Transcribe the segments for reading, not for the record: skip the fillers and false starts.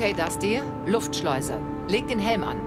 Okay, das dir. Luftschleuse. Leg den Helm an.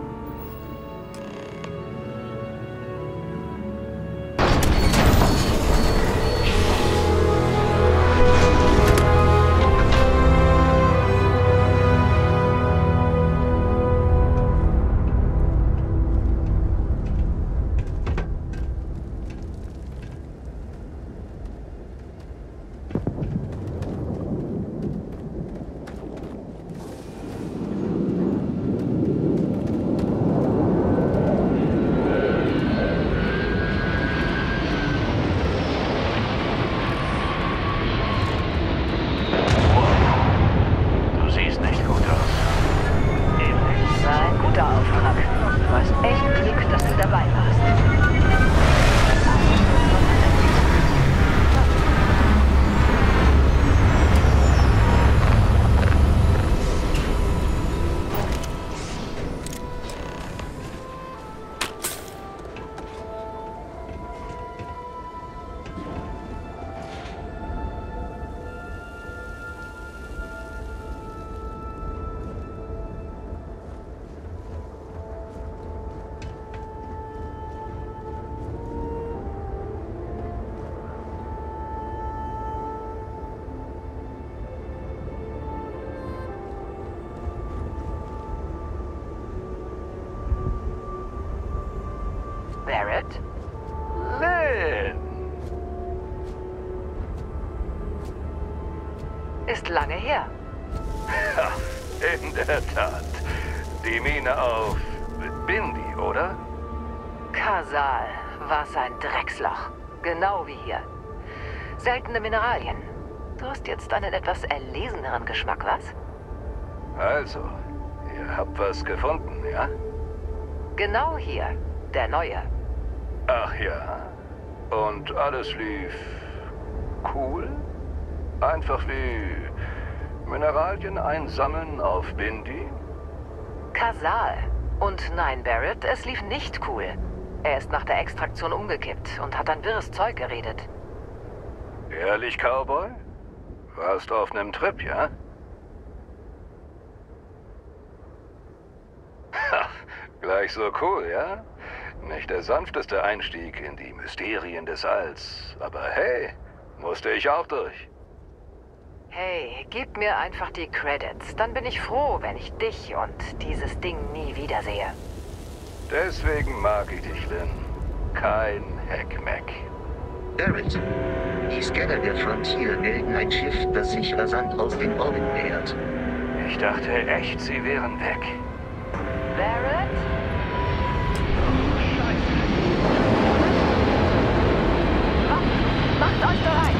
Lange her. Ha, in der Tat. Die Mine auf Bindi, oder? Kasal, was ein Drecksloch. Genau wie hier. Seltene Mineralien. Du hast jetzt einen etwas erleseneren Geschmack, was? Also, ihr habt was gefunden, ja? Genau hier. Der neue. Ach ja. Und alles lief cool? Einfach wie Mineralien einsammeln auf Bindi? Kasal. Und nein, Barrett, es lief nicht cool. Er ist nach der Extraktion umgekippt und hat an wirres Zeug geredet. Ehrlich, Cowboy? Warst auf einem Trip, ja? Ha, gleich so cool, ja? Nicht der sanfteste Einstieg in die Mysterien des Alls. Aber hey, musste ich auch durch. Hey, gib mir einfach die Credits. Dann bin ich froh, wenn ich dich und dieses Ding nie wiedersehe. Deswegen mag ich dich, Lynn. Kein Heckmeck. Barrett, die Scanner der Frontier melden ein Schiff, das sich rasant aus dem Orbit nähert. Ich dachte echt, sie wären weg. Barrett? Scheiße. Macht euch bereit!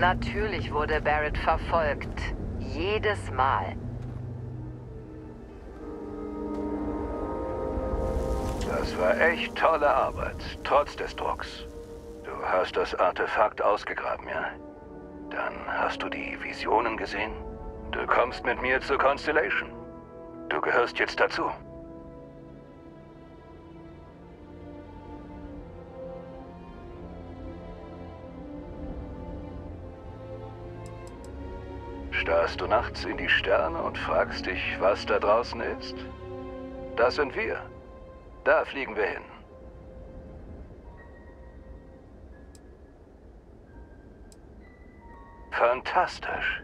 Natürlich wurde Barrett verfolgt. Jedes Mal. Das war echt tolle Arbeit, trotz des Drucks. Du hast das Artefakt ausgegraben, ja? Dann hast du die Visionen gesehen? Du kommst mit mir zur Constellation. Du gehörst jetzt dazu. Starrst du nachts in die Sterne und fragst dich, was da draußen ist? Das sind wir. Da fliegen wir hin. Fantastisch.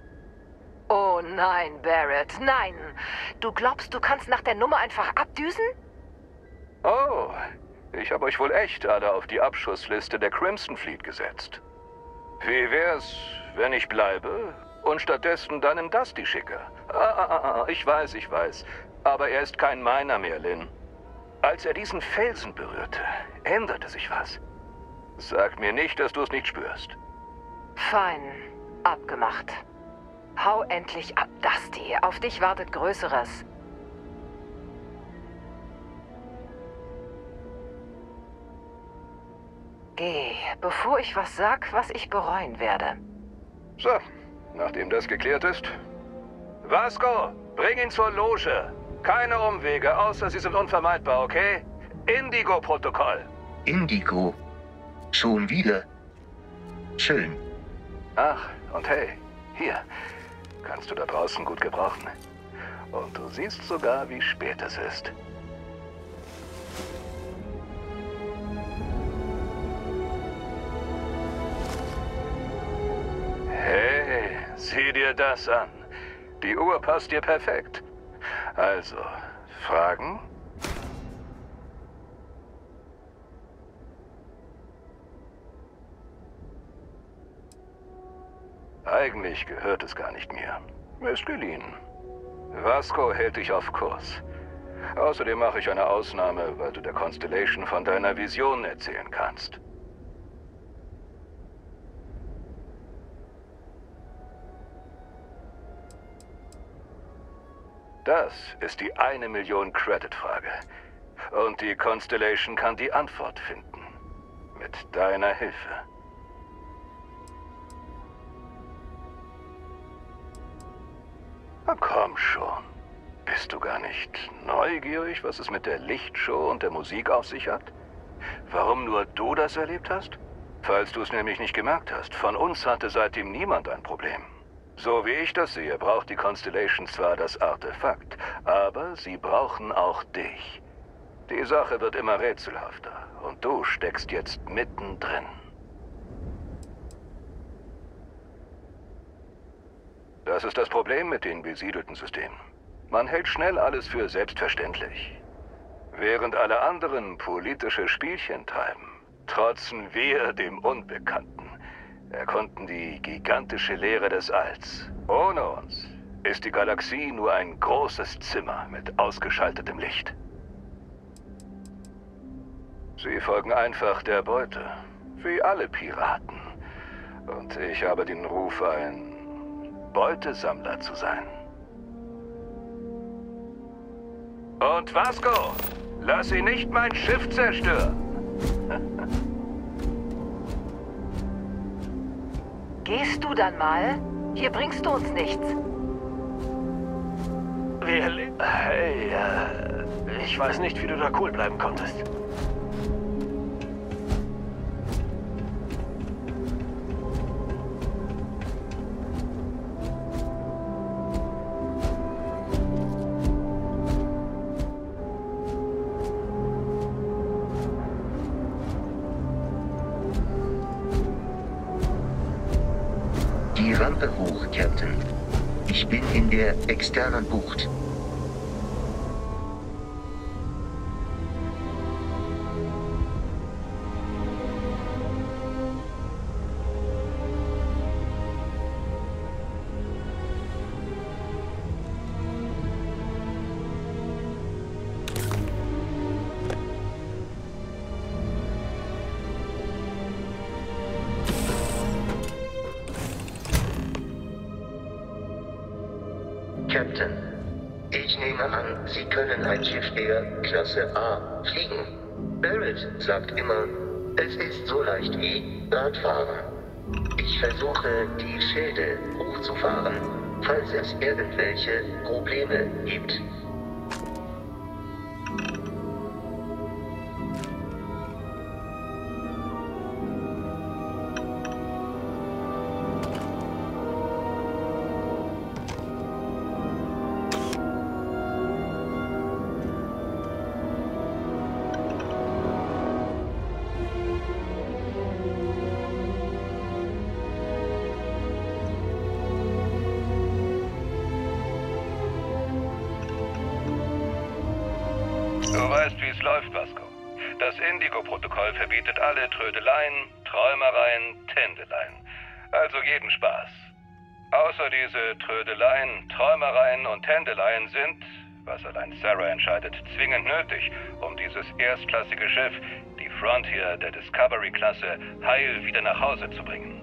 Oh nein, Barrett, nein. Du glaubst, du kannst nach der Nummer einfach abdüsen? Oh, ich habe euch wohl echt alle auf die Abschussliste der Crimson Fleet gesetzt. Wie wär's, wenn ich bleibe und stattdessen deinen Dusty schicke? Ich weiß. Aber er ist kein meiner mehr, Lynn. Als er diesen Felsen berührte, änderte sich was. Sag mir nicht, dass du es nicht spürst. Fein. Abgemacht. Hau endlich ab, Dusty. Auf dich wartet Größeres. Geh, bevor ich was sag, was ich bereuen werde. So, nachdem das geklärt ist. Vasco, bring ihn zur Loge. Keine Umwege, außer sie sind unvermeidbar, okay? Indigo-Protokoll. Indigo? Schon wieder? Schön. Ach, und hey, hier, kannst du da draußen gut gebrauchen. Und du siehst sogar, wie spät es ist. Hey, sieh dir das an. Die Uhr passt dir perfekt. Also, Fragen? Eigentlich gehört es gar nicht mir. Ist geliehen. Vasco hält dich auf Kurs. Außerdem mache ich eine Ausnahme, weil du der Constellation von deiner Vision erzählen kannst. Das ist die 1-Million-Credit-Frage. Und die Constellation kann die Antwort finden. Mit deiner Hilfe. Na komm schon. Bist du gar nicht neugierig, was es mit der Lichtshow und der Musik auf sich hat? Warum nur du das erlebt hast? Falls du es nämlich nicht gemerkt hast, von uns hatte seitdem niemand ein Problem. So wie ich das sehe, braucht die Constellation zwar das Artefakt, aber sie brauchen auch dich. Die Sache wird immer rätselhafter und du steckst jetzt mittendrin. Das ist das Problem mit den besiedelten Systemen. Man hält schnell alles für selbstverständlich. Während alle anderen politische Spielchen treiben, trotzen wir dem Unbekannten, erkonnten die gigantische Leere des Alls. Ohne uns ist die Galaxie nur ein großes Zimmer mit ausgeschaltetem Licht. Sie folgen einfach der Beute, wie alle Piraten. Und ich habe den Ruf, ein Beutesammler zu sein. Und Vasco, lass sie nicht mein Schiff zerstören. Gehst du dann mal? Hier bringst du uns nichts. Hey, ich weiß nicht, wie du da cool bleiben konntest. Externen Bucht. Sie können ein Schiff der Klasse A fliegen. Barrett sagt immer, es ist so leicht wie Radfahren. Ich versuche, die Schilde hochzufahren, falls es irgendwelche Probleme gibt. Trödeleien, Träumereien, Tändeleien. Also jeden Spaß. Außer diese Trödeleien, Träumereien und Tändeleien sind, was allein Sarah entscheidet, zwingend nötig, um dieses erstklassige Schiff, die Frontier der Discovery-Klasse, heil wieder nach Hause zu bringen.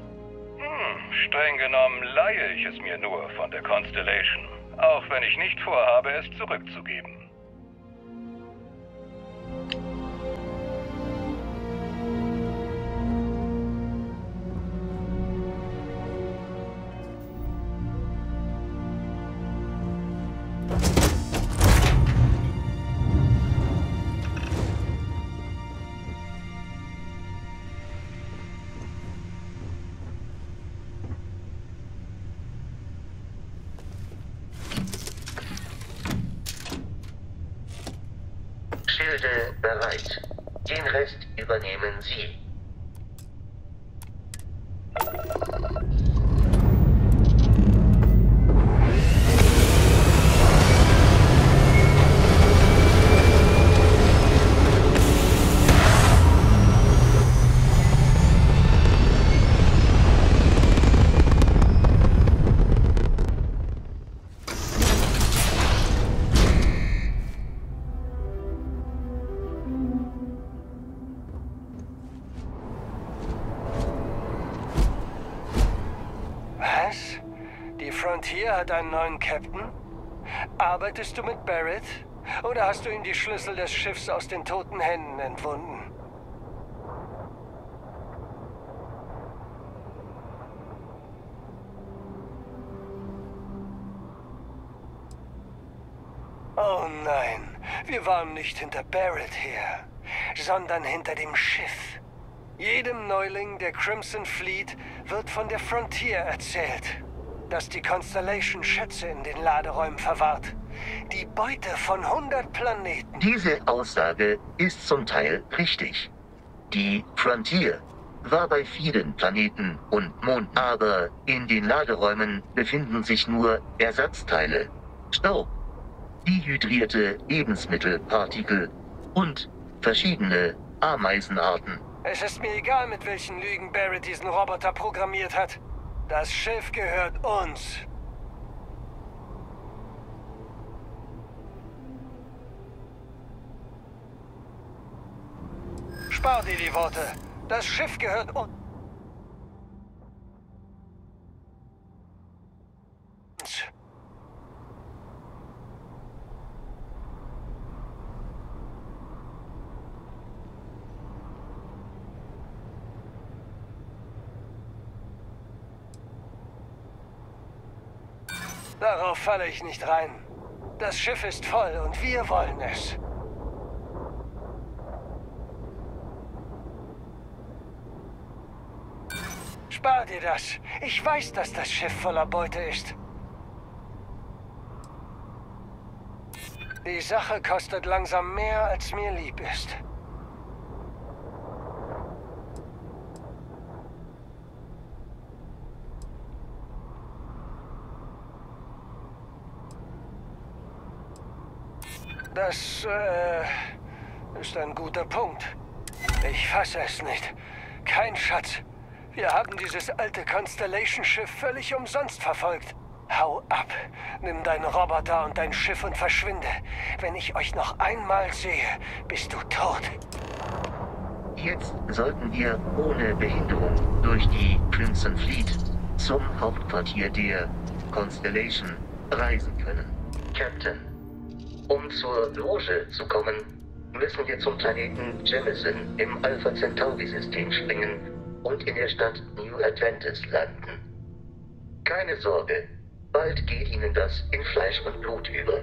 Streng genommen leihe ich es mir nur von der Constellation, auch wenn ich nicht vorhabe, es zurückzugeben. Schilde bereit. Den Rest übernehmen Sie. Hat einen neuen Captain? Arbeitest du mit Barrett? Oder hast du ihm die Schlüssel des Schiffs aus den toten Händen entwunden? Oh nein, wir waren nicht hinter Barrett her, sondern hinter dem Schiff. Jedem Neuling der Crimson Fleet wird von der Frontier erzählt, dass die Constellation Schätze in den Laderäumen verwahrt. Die Beute von 100 Planeten. Diese Aussage ist zum Teil richtig. Die Frontier war bei vielen Planeten und Monden, aber in den Laderäumen befinden sich nur Ersatzteile, Staub, dehydrierte Lebensmittelpartikel und verschiedene Ameisenarten. Es ist mir egal, mit welchen Lügen Barrett diesen Roboter programmiert hat. Das Schiff gehört uns. Spar dir die Worte. Das Schiff gehört uns. Darauf falle ich nicht rein. Das Schiff ist voll und wir wollen es. Spar dir das. Ich weiß, dass das Schiff voller Beute ist. Die Sache kostet langsam mehr, als mir lieb ist. Das, ist ein guter Punkt. Ich fasse es nicht. Kein Schatz. Wir haben dieses alte Constellation-Schiff völlig umsonst verfolgt. Hau ab. Nimm deinen Roboter und dein Schiff und verschwinde. Wenn ich euch noch einmal sehe, bist du tot. Jetzt sollten wir ohne Behinderung durch die Crimson Fleet zum Hauptquartier der Constellation reisen können. Captain. Um zur Loge zu kommen, müssen wir zum Planeten Jemison im Alpha-Centauri-System springen und in der Stadt New Atlantis landen. Keine Sorge, bald geht Ihnen das in Fleisch und Blut über.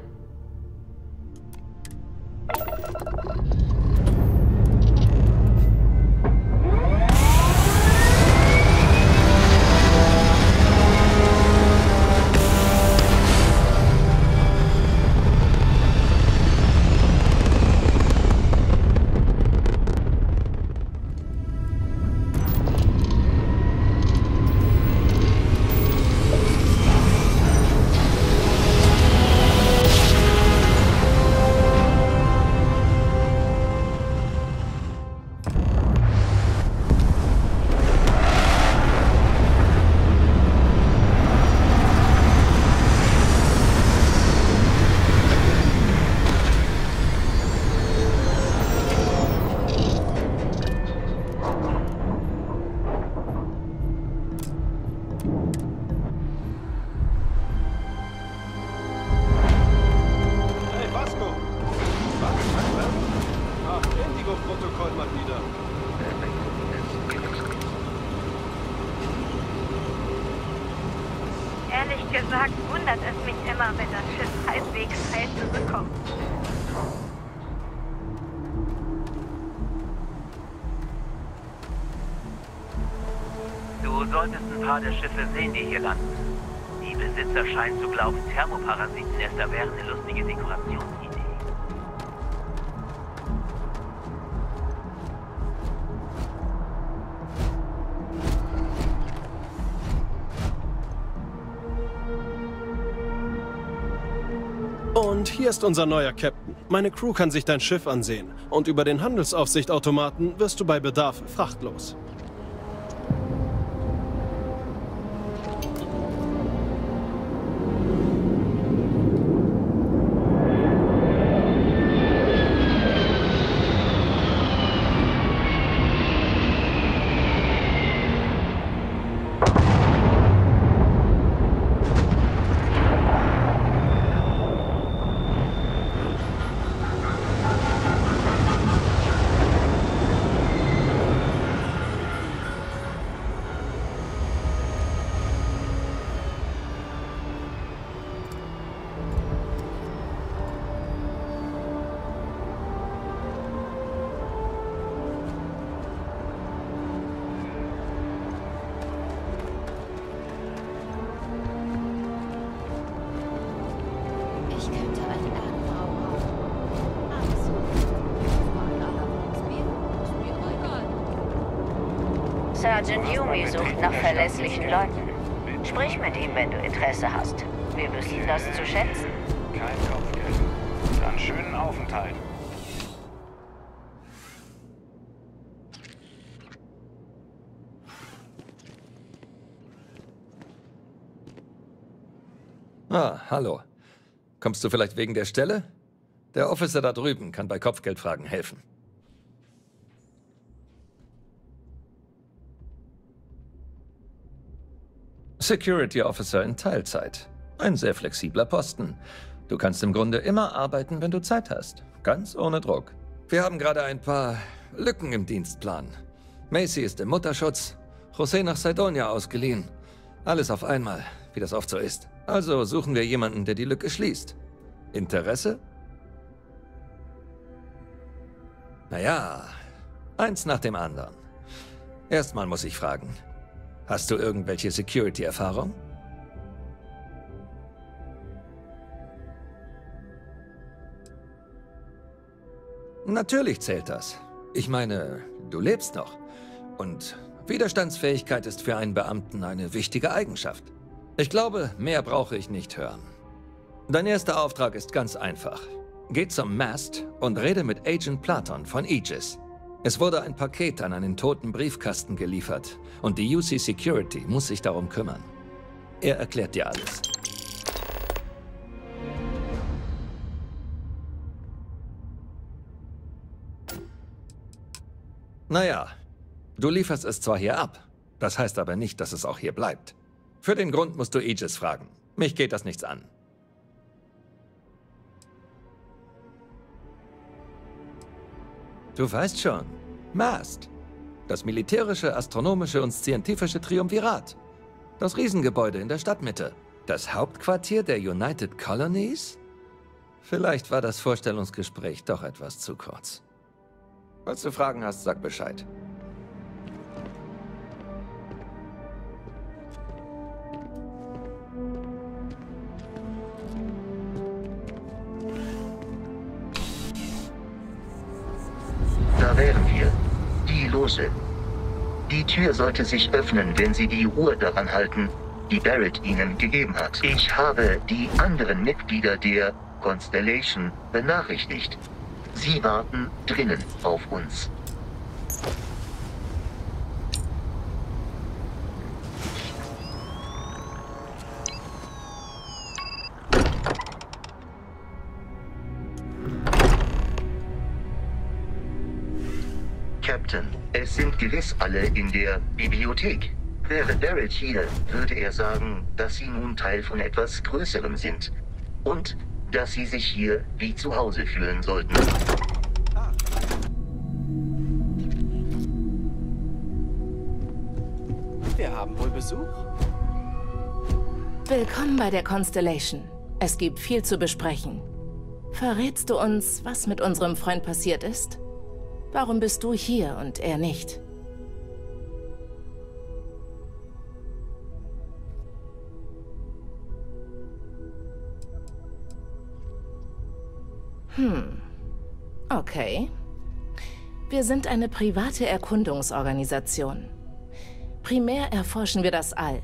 Der Schiffe sehen, die hier landen. Die Besitzer scheinen zu glauben, Thermoparasitennester wären eine lustige Dekorationsidee. Und hier ist unser neuer Captain. Meine Crew kann sich dein Schiff ansehen. Und über den Handelsaufsichtautomaten wirst du bei Bedarf frachtlos. Sergeant Yumi sucht nach verlässlichen Leuten. Sprich mit ihm, wenn du Interesse hast. Wir wissen das zu schätzen. Kein Kopfgeld. Dann schönen Aufenthalt. Ah, hallo. Kommst du vielleicht wegen der Stelle? Der Officer da drüben kann bei Kopfgeldfragen helfen. Security Officer in Teilzeit. Ein sehr flexibler Posten. Du kannst im Grunde immer arbeiten, wenn du Zeit hast. Ganz ohne Druck. Wir haben gerade ein paar Lücken im Dienstplan. Macy ist im Mutterschutz, José nach Sidonia ausgeliehen. Alles auf einmal, wie das oft so ist. Also suchen wir jemanden, der die Lücke schließt. Interesse? Naja, eins nach dem anderen. Erstmal muss ich fragen. Hast du irgendwelche Security-Erfahrung? Natürlich zählt das. Ich meine, du lebst noch. Und Widerstandsfähigkeit ist für einen Beamten eine wichtige Eigenschaft. Ich glaube, mehr brauche ich nicht hören. Dein erster Auftrag ist ganz einfach. Geh zum Mast und rede mit Agent Platon von Aegis. Es wurde ein Paket an einen toten Briefkasten geliefert und die UC Security muss sich darum kümmern. Er erklärt dir alles. Naja, du lieferst es zwar hier ab, das heißt aber nicht, dass es auch hier bleibt. Für den Grund musst du Aegis fragen. Mich geht das nichts an. Du weißt schon, Mast. Das militärische, astronomische und scientifische Triumvirat. Das Riesengebäude in der Stadtmitte. Das Hauptquartier der United Colonies? Vielleicht war das Vorstellungsgespräch doch etwas zu kurz. Falls du Fragen hast, sag Bescheid. Da wären wir. Die Loge. Die Tür sollte sich öffnen, wenn Sie die Uhr daran halten, die Barrett Ihnen gegeben hat. Ich habe die anderen Mitglieder der Constellation benachrichtigt. Sie warten drinnen auf uns. Es sind gewiss alle in der Bibliothek. Wäre Barrett hier, würde er sagen, dass sie nun Teil von etwas Größerem sind. Und dass sie sich hier wie zu Hause fühlen sollten. Wir haben wohl Besuch. Willkommen bei der Constellation. Es gibt viel zu besprechen. Verrätst du uns, was mit unserem Freund passiert ist? Warum bist du hier und er nicht? Okay. Wir sind eine private Erkundungsorganisation. Primär erforschen wir das All,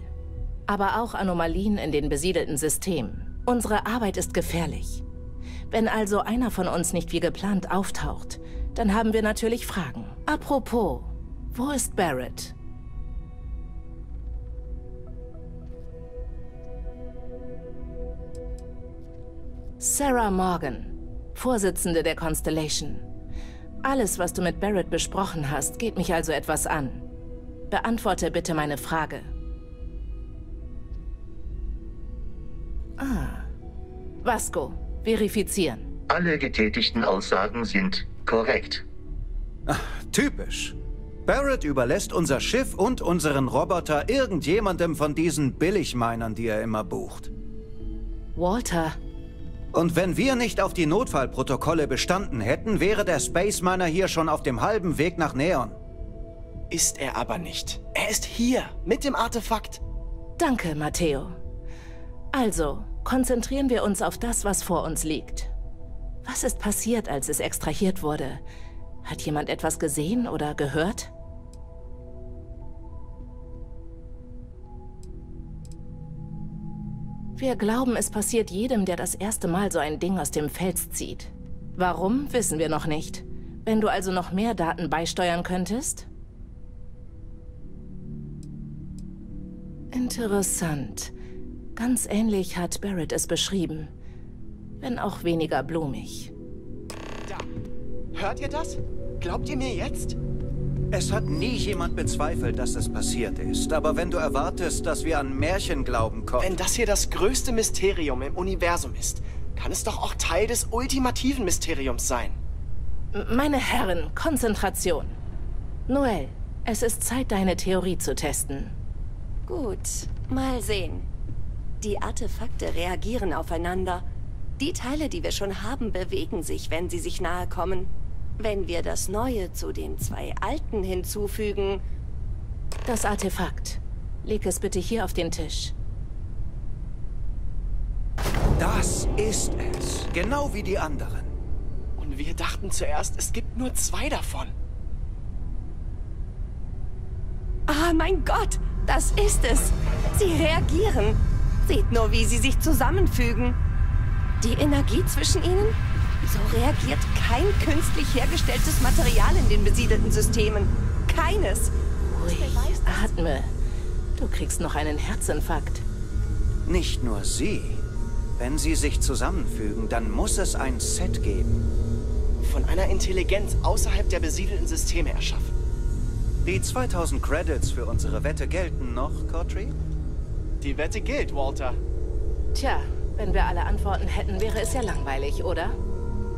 aber auch Anomalien in den besiedelten Systemen. Unsere Arbeit ist gefährlich. Wenn also einer von uns nicht wie geplant auftaucht, dann haben wir natürlich Fragen. Apropos, wo ist Barrett? Sarah Morgan, Vorsitzende der Constellation. Alles, was du mit Barrett besprochen hast, geht mich also etwas an. Beantworte bitte meine Frage. Vasco, verifizieren. Alle getätigten Aussagen sind korrekt. Ach, typisch. Barrett überlässt unser Schiff und unseren Roboter irgendjemandem von diesen Billigminern, die er immer bucht. Walter. Und wenn wir nicht auf die Notfallprotokolle bestanden hätten, wäre der Space Miner hier schon auf dem halben Weg nach Neon. Ist er aber nicht. Er ist hier, mit dem Artefakt. Danke, Matteo. Also, konzentrieren wir uns auf das, was vor uns liegt. Was ist passiert, als es extrahiert wurde? Hat jemand etwas gesehen oder gehört? Wir glauben, es passiert jedem, der das erste Mal so ein Ding aus dem Fels zieht. Warum, wissen wir noch nicht. Wenn du also noch mehr Daten beisteuern könntest? Interessant. Ganz ähnlich hat Barrett es beschrieben. Wenn auch weniger blumig. Da. Hört ihr das? Glaubt ihr mir jetzt? Es hat nie jemand bezweifelt, dass es passiert ist. Aber wenn du erwartest, dass wir an Märchen glauben können... Wenn das hier das größte Mysterium im Universum ist, kann es doch auch Teil des ultimativen Mysteriums sein. Meine Herren, Konzentration. Noel, es ist Zeit, deine Theorie zu testen. Gut, mal sehen. Die Artefakte reagieren aufeinander. Die Teile, die wir schon haben, bewegen sich, wenn sie sich nahe kommen. Wenn wir das Neue zu den zwei Alten hinzufügen... Das Artefakt. Leg es bitte hier auf den Tisch. Das ist es. Genau wie die anderen. Und wir dachten zuerst, es gibt nur zwei davon. Ah, mein Gott! Das ist es! Sie reagieren! Seht nur, wie sie sich zusammenfügen! Die Energie zwischen ihnen? So reagiert kein künstlich hergestelltes Material in den besiedelten Systemen. Keines. Ui, atme. Du kriegst noch einen Herzinfarkt. Nicht nur sie. Wenn sie sich zusammenfügen, dann muss es ein Set geben. Von einer Intelligenz außerhalb der besiedelten Systeme erschaffen. Die 2000 Credits für unsere Wette gelten noch, Cotry? Die Wette gilt, Walter. Tja. Wenn wir alle Antworten hätten, wäre es ja langweilig, oder?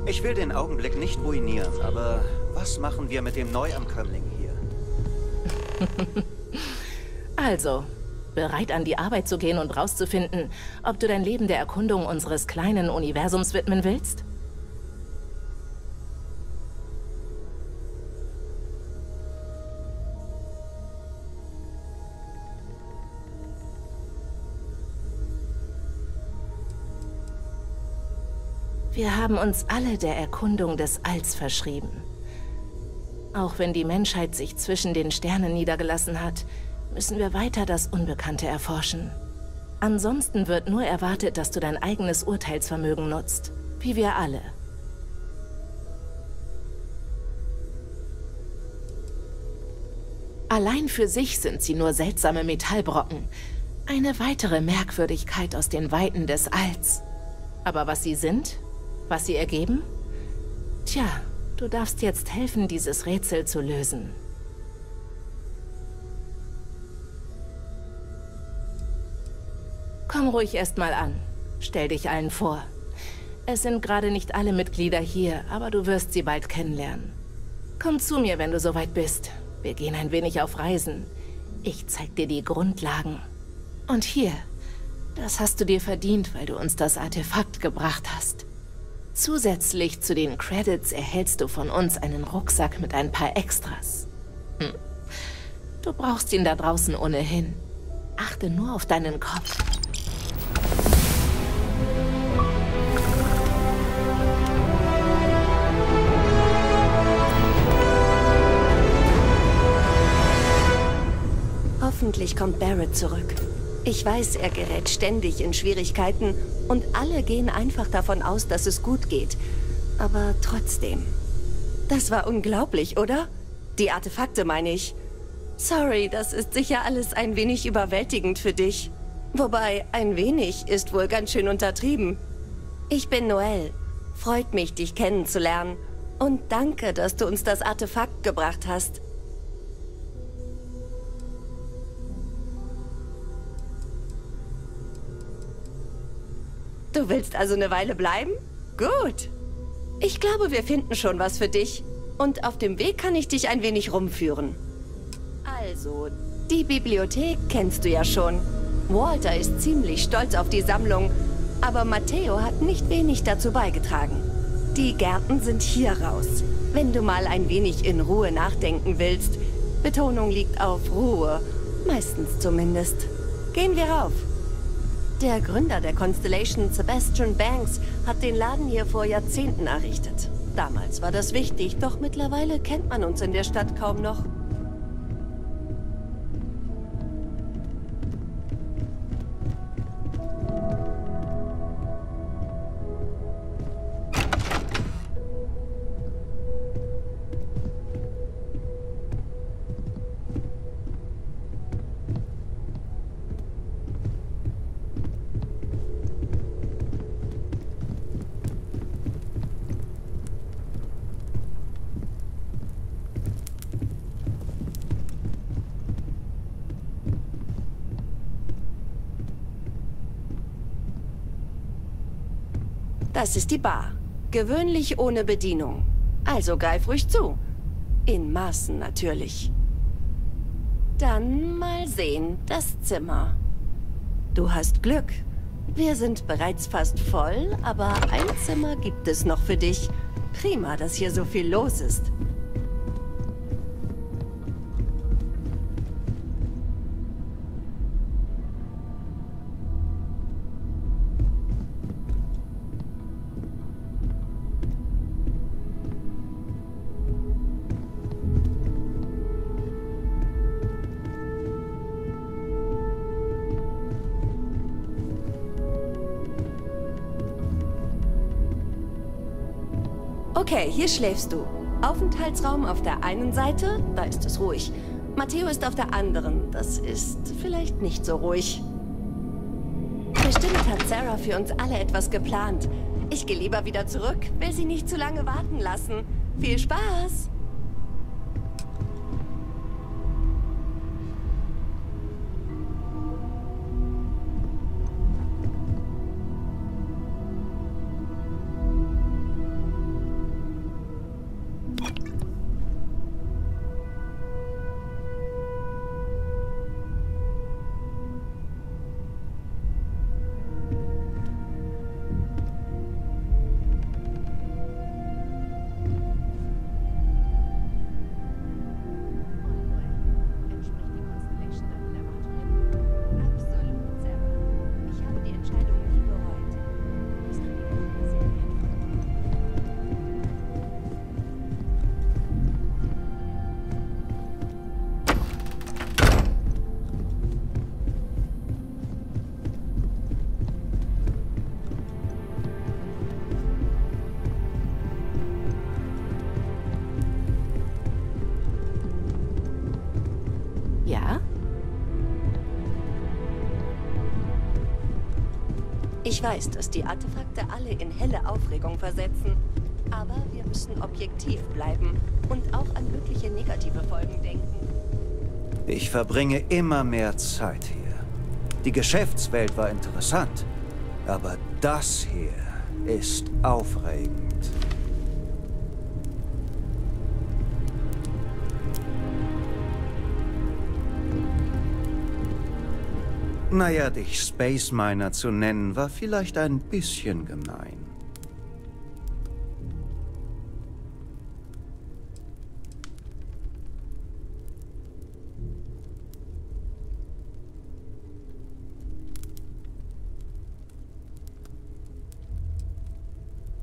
Ich will den Augenblick nicht ruinieren, aber Was machen wir mit dem Neuankömmling hier? Also, bereit an die Arbeit zu gehen und rauszufinden, ob du dein Leben der Erkundung unseres kleinen Universums widmen willst? Wir haben uns alle der Erkundung des Alls verschrieben. Auch wenn die Menschheit sich zwischen den Sternen niedergelassen hat, müssen wir weiter das Unbekannte erforschen. Ansonsten wird nur erwartet, dass du dein eigenes Urteilsvermögen nutzt, wie wir alle. Allein für sich sind sie nur seltsame Metallbrocken. Eine weitere Merkwürdigkeit aus den Weiten des Alls. Aber was sie sind? Was sie ergeben? Tja, du darfst jetzt helfen, dieses Rätsel zu lösen. Komm ruhig erstmal an. Stell dich allen vor. Es sind gerade nicht alle Mitglieder hier, aber du wirst sie bald kennenlernen. Komm zu mir, wenn du soweit bist. Wir gehen ein wenig auf Reisen. Ich zeig dir die Grundlagen. Und hier, das hast du dir verdient, weil du uns das Artefakt gebracht hast. Zusätzlich zu den Credits erhältst du von uns einen Rucksack mit ein paar Extras. Du brauchst ihn da draußen ohnehin. Achte nur auf deinen Kopf. Hoffentlich kommt Barrett zurück. Ich weiß, er gerät ständig in Schwierigkeiten und alle gehen einfach davon aus, dass es gut geht. Aber trotzdem. Das war unglaublich, oder? Die Artefakte meine ich. Sorry, das ist sicher alles ein wenig überwältigend für dich. Wobei, ein wenig ist wohl ganz schön untertrieben. Ich bin Noel. Freut mich, dich kennenzulernen. Und danke, dass du uns das Artefakt gebracht hast. Du willst also eine Weile bleiben? Gut. Ich glaube, wir finden schon was für dich. Und auf dem Weg kann ich dich ein wenig rumführen. Also, die Bibliothek kennst du ja schon. Walter ist ziemlich stolz auf die Sammlung, aber Matteo hat nicht wenig dazu beigetragen. Die Gärten sind hier raus. Wenn du mal ein wenig in Ruhe nachdenken willst. Betonung liegt auf Ruhe. Meistens zumindest. Gehen wir rauf. Der Gründer der Constellation, Sebastian Banks, hat den Laden hier vor Jahrzehnten errichtet. Damals war das wichtig, doch mittlerweile kennt man uns in der Stadt kaum noch. Das ist die Bar. Gewöhnlich ohne Bedienung. Also greif ruhig zu. In Maßen natürlich. Dann mal sehen, das Zimmer. Du hast Glück. Wir sind bereits fast voll, aber ein Zimmer gibt es noch für dich. Prima, dass hier so viel los ist. Okay, hier schläfst du. Aufenthaltsraum auf der einen Seite, da ist es ruhig. Matteo ist auf der anderen, das ist vielleicht nicht so ruhig. Bestimmt hat Sarah für uns alle etwas geplant. Ich gehe lieber wieder zurück, will sie nicht zu lange warten lassen. Viel Spaß! Ich weiß, dass die Artefakte alle in helle Aufregung versetzen, aber wir müssen objektiv bleiben und auch an mögliche negative Folgen denken. Ich verbringe immer mehr Zeit hier. Die Geschäftswelt war interessant, aber das hier ist aufregend. Naja, dich Space Miner zu nennen, war vielleicht ein bisschen gemein.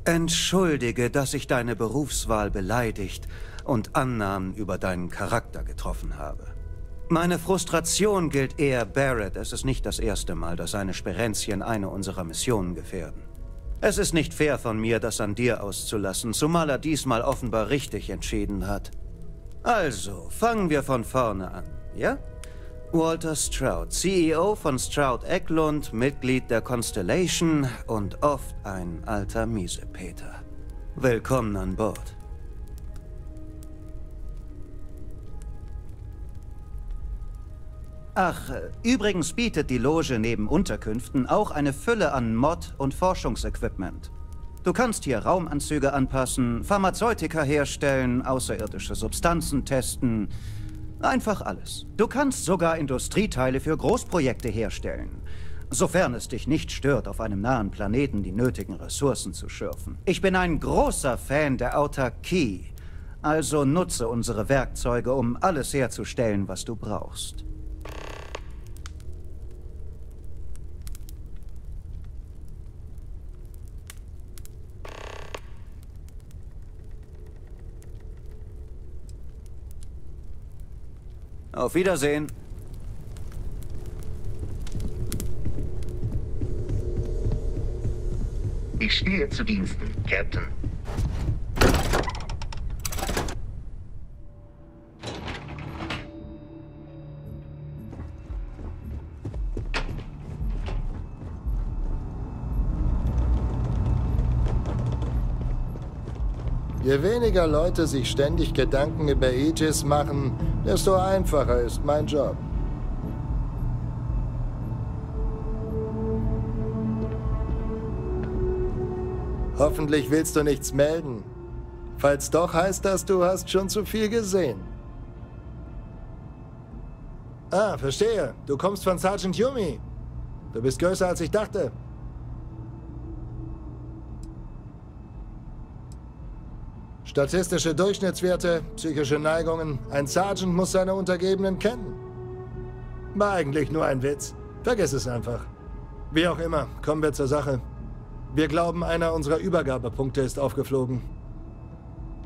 Entschuldige, dass ich deine Berufswahl beleidigt und Annahmen über deinen Charakter getroffen habe. Meine Frustration gilt eher Barrett. Es ist nicht das erste Mal, dass seine Sperenzien eine unserer Missionen gefährden. Es ist nicht fair von mir, das an dir auszulassen, zumal er diesmal offenbar richtig entschieden hat. Also, fangen wir von vorne an, ja? Walter Stroud, CEO von Stroud-Ecklund, Mitglied der Constellation und oft ein alter Miesepeter. Willkommen an Bord. Ach, übrigens bietet die Loge neben Unterkünften auch eine Fülle an Mod- und Forschungsequipment. Du kannst hier Raumanzüge anpassen, Pharmazeutika herstellen, außerirdische Substanzen testen. Einfach alles. Du kannst sogar Industrieteile für Großprojekte herstellen, sofern es dich nicht stört, auf einem nahen Planeten die nötigen Ressourcen zu schürfen. Ich bin ein großer Fan der Autarkie, also nutze unsere Werkzeuge, um alles herzustellen, was du brauchst. Auf Wiedersehen. Ich stehe zu Diensten, Captain. Je weniger Leute sich ständig Gedanken über Aegis machen, desto einfacher ist mein Job. Hoffentlich willst du nichts melden. Falls doch, heißt das, du hast schon zu viel gesehen. Ah, verstehe. Du kommst von Sergeant Yumi. Du bist größer, als ich dachte. Statistische Durchschnittswerte, psychische Neigungen. Ein Sergeant muss seine Untergebenen kennen. War eigentlich nur ein Witz. Vergiss es einfach. Wie auch immer, kommen wir zur Sache. Wir glauben, einer unserer Übergabepunkte ist aufgeflogen.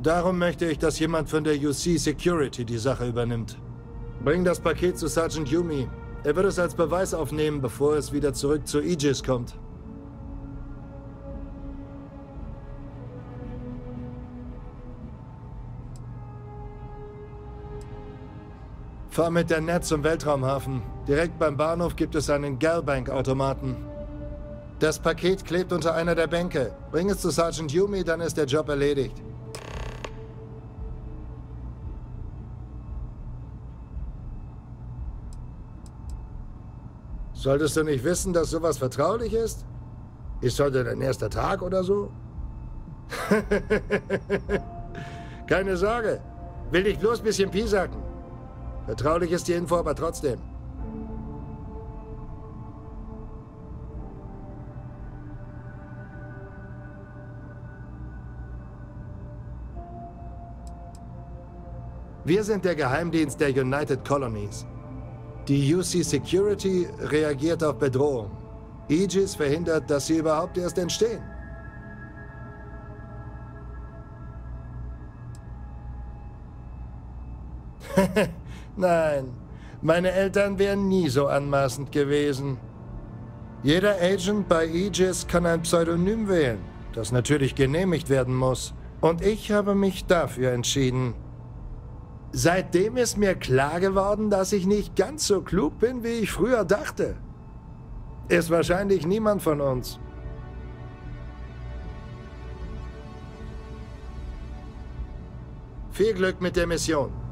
Darum möchte ich, dass jemand von der UC Security die Sache übernimmt. Bring das Paket zu Sergeant Yumi. Er wird es als Beweis aufnehmen, bevor es wieder zurück zu Aegis kommt. Fahr mit der NET zum Weltraumhafen. Direkt beim Bahnhof gibt es einen Galbank-Automaten. Das Paket klebt unter einer der Bänke. Bring es zu Sergeant Yumi, dann ist der Job erledigt. Solltest du nicht wissen, dass sowas vertraulich ist? Ist heute dein erster Tag oder so? Keine Sorge. Will dich bloß ein bisschen piesacken. Vertraulich ist die Info, aber trotzdem. Wir sind der Geheimdienst der United Colonies. Die UC Security reagiert auf Bedrohung. Aegis verhindert, dass sie überhaupt erst entstehen. Nein, meine Eltern wären nie so anmaßend gewesen. Jeder Agent bei Aegis kann ein Pseudonym wählen, das natürlich genehmigt werden muss. Und ich habe mich dafür entschieden. Seitdem ist mir klar geworden, dass ich nicht ganz so klug bin, wie ich früher dachte. Ist wahrscheinlich niemand von uns. Viel Glück mit der Mission.